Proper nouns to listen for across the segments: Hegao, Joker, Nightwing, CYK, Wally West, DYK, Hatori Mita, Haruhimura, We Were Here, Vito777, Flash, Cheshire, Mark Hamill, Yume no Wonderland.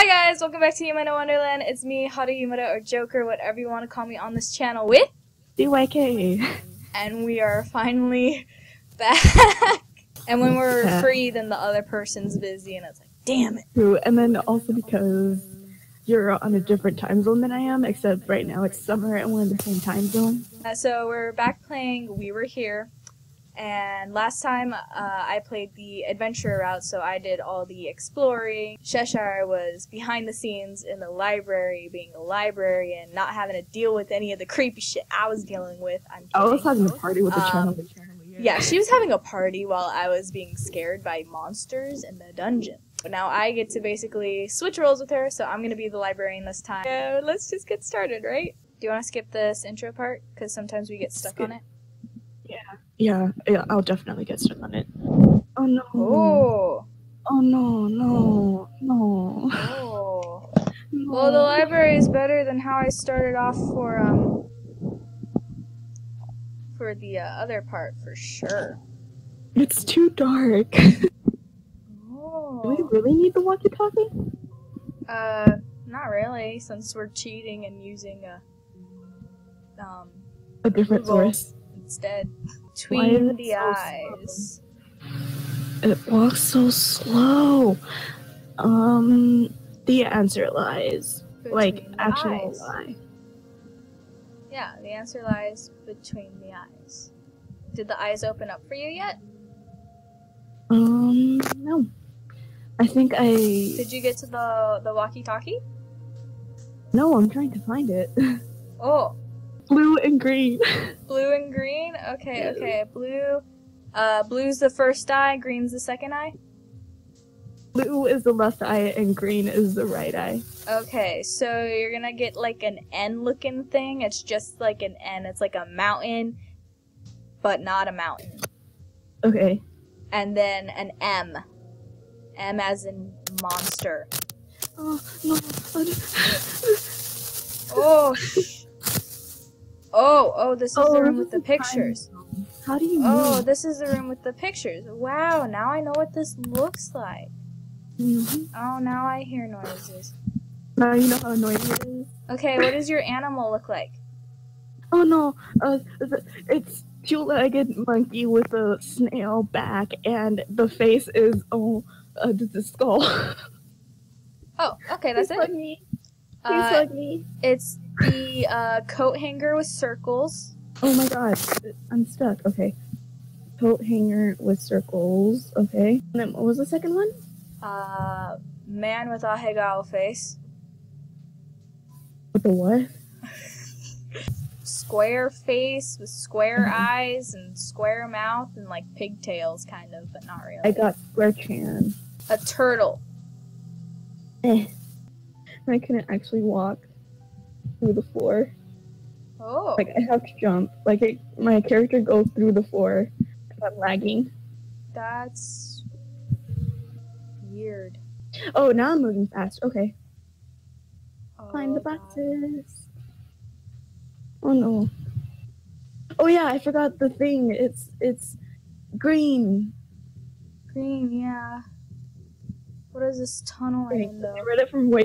Hi guys, welcome back to Yume no Wonderland. It's me, Haruhimura, or Joker, whatever you want to call me on this channel, with DYK. And we are finally back. And when we're free, then the other person's busy, and it's like, damn it. True, and then also because you're on a different time zone than I am, except right now it's summer and we're in the same time zone. So we're back playing We Were Here. And last time I played the adventurer route, so I did all the exploring. Cheshire was behind the scenes in the library, being a librarian, not having to deal with any of the creepy shit I was dealing with. I was having a party with the channelier. Yeah, she was having a party while I was being scared by monsters in the dungeon. But now I get to basically switch roles with her, so I'm going to be the librarian this time. So let's just get started, right? Do you want to skip this intro part? Because sometimes we get stuck on it. Yeah, I'll definitely get stuck on it. Oh no. Oh no. Oh. No. Well, the library is better than how I started off for the other part, for sure. It's too dark. Oh. Do we really need the walkie-talkie? Not really, since we're cheating and using a different source. Instead, between the eyes. Slow? It walks so slow. The answer lies. Between actual lie. Yeah, the answer lies between the eyes. Did the eyes open up for you yet? No. I think I... Did you get to the walkie-talkie? No, I'm trying to find it. Oh. Blue and green. Blue and green? Okay, okay. Blue. Blue's the first eye, green's the second eye? Blue is the left eye, and green is the right eye. Okay, so you're gonna get like an N-looking thing. It's just like an N. It's like a mountain, but not a mountain. Okay. And then an M. M as in monster. Oh, no. Oh, shit. Oh, this is the room with the pictures. How do you know? Oh, this is the room with the pictures. Wow, now I know what this looks like. Mm-hmm. Oh, now I hear noises. Now you know how annoying it is. Okay, what does your animal look like? Oh, no. It's two-legged monkey with a snail back, and the face is, the skull. Oh, okay, that's it. It's the coat hanger with circles. Oh my god, I'm stuck. Okay. Coat hanger with circles. Okay. And then what was the second one? Man with a Hegao face. With the what? Square face with square eyes and square mouth and like pigtails kind of, but not really. I got square chan. A turtle. I couldn't actually walk through the floor. Oh. Like, I have to jump. Like, my character goes through the floor if I'm lagging. That's weird. Oh, now I'm moving fast. Okay. Oh, climb the boxes. God. Oh, no. Oh, yeah, I forgot the thing. It's green. Green, yeah. What is this tunnel in though? I read it from a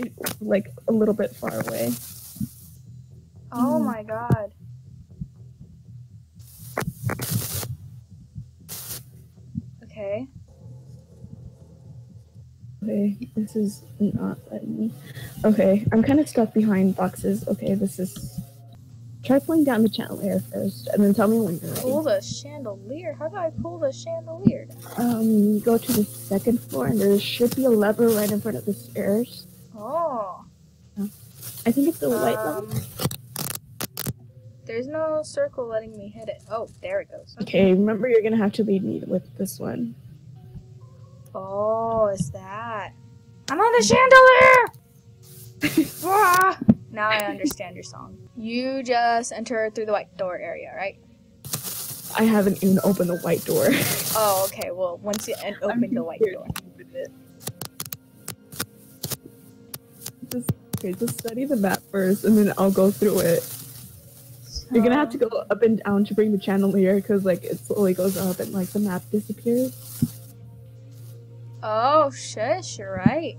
little bit far away. Oh my god. Okay. Okay, this is not letting me. Okay, I'm kind of stuck behind boxes. Okay, this is... Try pulling down the chandelier first, and then tell me when you're ready. Pull the chandelier? How do I pull the chandelier? Go to the second floor, and there should be a lever right in front of the stairs. Oh. I think it's the white lever. There's no circle letting me hit it. Oh, there it goes. Okay, remember you're gonna have to lead me with this one. Oh, is that? I'm on the chandelier! Ah! Now I understand your song. You just enter through the white door area, right? I haven't even opened the white door. Oh, okay. Well, once you open the white door. Just study the map first, and then I'll go through it. So... You're gonna have to go up and down to bring the chandelier, because it slowly goes up and the map disappears. Oh, shush, you're right.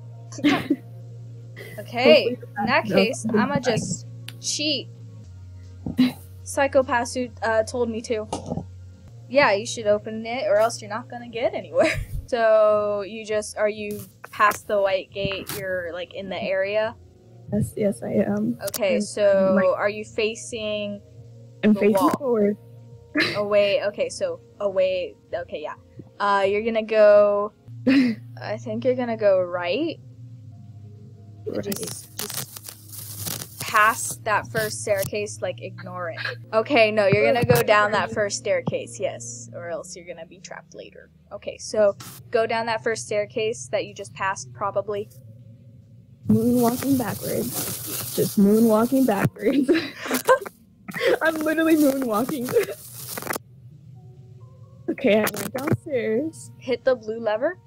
Okay, in that case, I'ma just cheat. Psychopaths who told me to. Yeah, you should open it or else you're not gonna get anywhere. So you just, are you past the white gate? You're like in the area? Yes, I am. Okay, so are you facing the facing wall? Forward. Away, okay, so away, okay, yeah. You're gonna go, I think you're gonna go right. Right. Just pass that first staircase, like ignore it. Okay, no, you're gonna go down that first staircase, yes, or else you're gonna be trapped later. Okay, so go down that first staircase that you just passed, probably. Moonwalking backwards. Just moonwalking backwards. I'm literally moonwalking. Okay, I went downstairs. Hit the blue lever.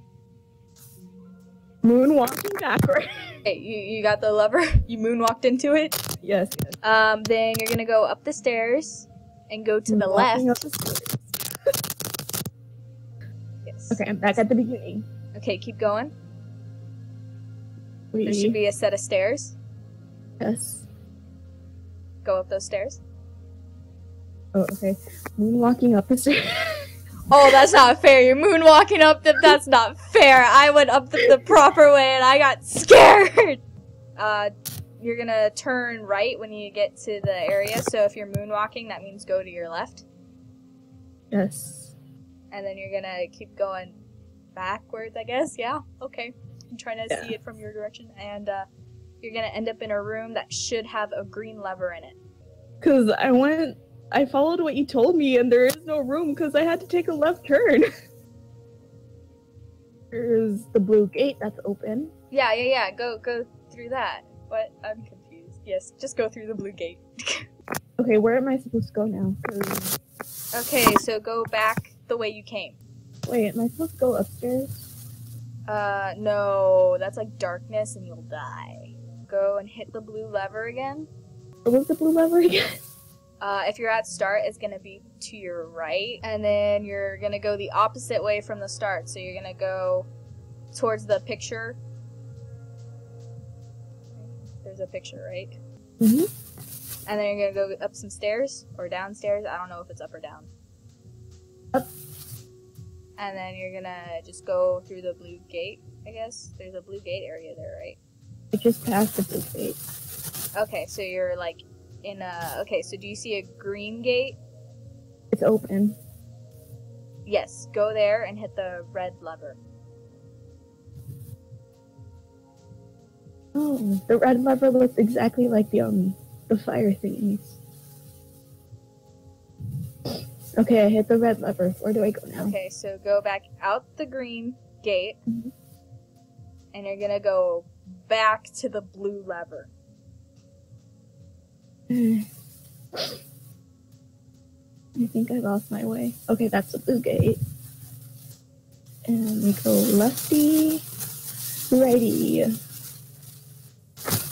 Moonwalking backwards. Okay, you got the lever? You moonwalked into it? Yes, yes. Then you're gonna go up the stairs and go to the left. Up the stairs. Yes. Okay, I'm back at the beginning. Okay, keep going. There should be a set of stairs. Yes. Go up those stairs. Oh, okay. Moonwalking up the stairs. Oh, that's not fair. You're moonwalking up them. That's not fair. I went up the proper way and I got scared. You're gonna turn right when you get to the area. So if you're moonwalking, that means go to your left. Yes. And then you're gonna keep going backwards, I guess. Yeah. Okay. I'm trying to see it from your direction. And you're gonna end up in a room that should have a green lever in it. Cause I followed what you told me, and there is no room because I had to take a left turn. There's the blue gate that's open. Yeah. Go through that. What? I'm confused. Yes, just go through the blue gate. Okay, where am I supposed to go now? Cause... Okay, so go back the way you came. Wait, am I supposed to go upstairs? No. That's like darkness, and you'll die. Go and hit the blue lever again. What was the blue lever again? If you're at start, it's going to be to your right, and then you're going to go the opposite way from the start, so you're going to go towards the picture. There's a picture, right? Mm-hmm. And then you're going to go up some stairs, or downstairs, I don't know if it's up or down. Up. And then you're going to just go through the blue gate, I guess. There's a blue gate area there, right? It just passed the blue gate. Okay, so you're like... okay, so do you see a green gate? It's open. Yes, go there and hit the red lever. Oh, the red lever looks exactly like the fire thingies. Okay, I hit the red lever. Where do I go now? Okay, so go back out the green gate, mm-hmm. and you're gonna go back to the blue lever. I think I lost my way. Okay, that's the blue gate. And we go lefty, righty, and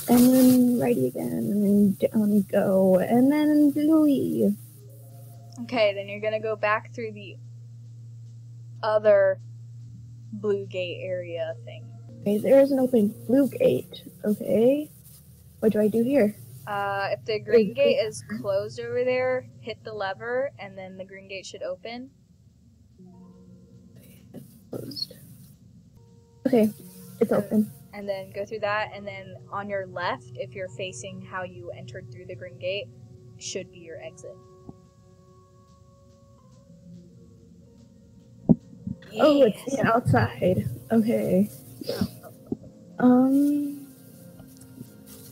then righty again, and then down we go, and then bluey. Okay, then you're gonna go back through the other blue gate area thing. Okay, there is an open blue gate. Okay, what do I do here? If the green gate is closed over there, hit the lever, and then the green gate should open. It's closed. Okay, it's open. And then go through that, and then on your left, if you're facing how you entered through the green gate, should be your exit. Yes. Oh, it's outside. Okay.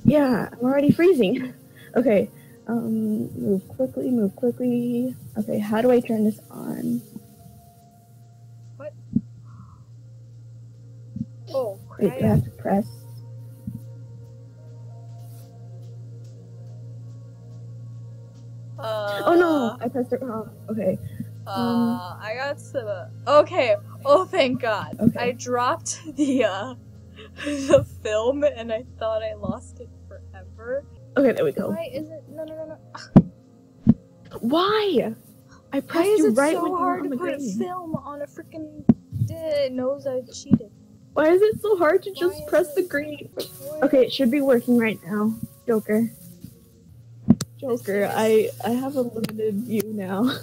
Yeah, I'm already freezing. Okay, move quickly. Okay, how do I turn this on? What? Oh, crap. Wait, do I have to press? Oh no, I pressed it wrong. Okay. I got some, okay, oh thank God. Okay. I dropped the film and I thought I lost it forever. Okay, there we go. Why is it? No. Why? I pressed you right when you were on the green. Why is it so hard to put a film on a freaking... It knows I cheated. Why is it so hard to just press the green? Okay, it should be working right now. Joker. Joker, I have a limited view now.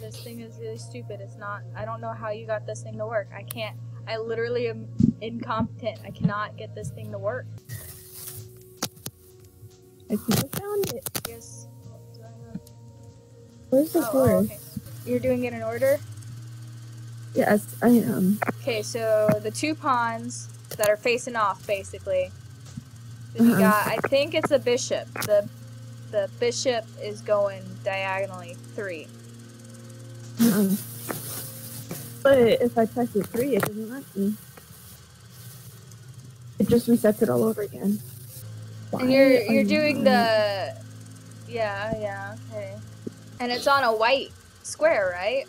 This thing is really stupid. It's not. I don't know how you got this thing to work. I can't. I literally am incompetent. I cannot get this thing to work. I think I found it. Yes. Where's the horse? Oh, okay. You're doing it in order? Yes, I am. Okay, so the two pawns that are facing off, basically. Then you got, I think it's a bishop. The bishop is going diagonally 3. But if I press the 3, it doesn't let me. It just resets it all over again. Why? And you're doing the... Yeah, okay. And it's on a white square, right?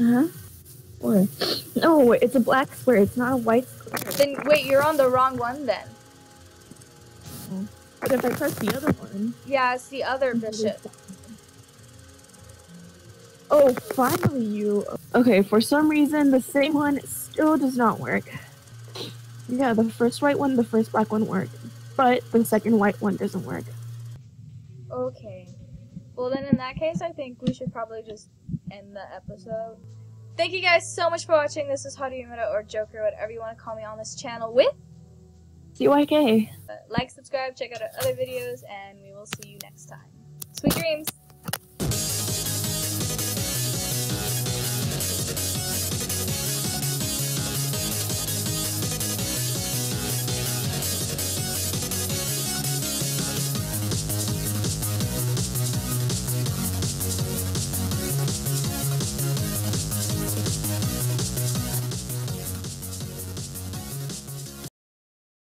Uh-huh. Or, no, it's a black square. It's not a white square. Then wait, you're on the wrong one then. But if I press the other one. Yeah, it's the other bishop. Oh, finally you. Okay, for some reason the same one still does not work. Yeah, the first white one, the first black one worked, but the second white one doesn't work. Okay. Well then, in that case, I think we should probably just end the episode. Thank you guys so much for watching. This is Hatori Mita, or Joker, whatever you want to call me on this channel, with CYK. Like, subscribe, check out our other videos, and we will see you next time. Sweet dreams!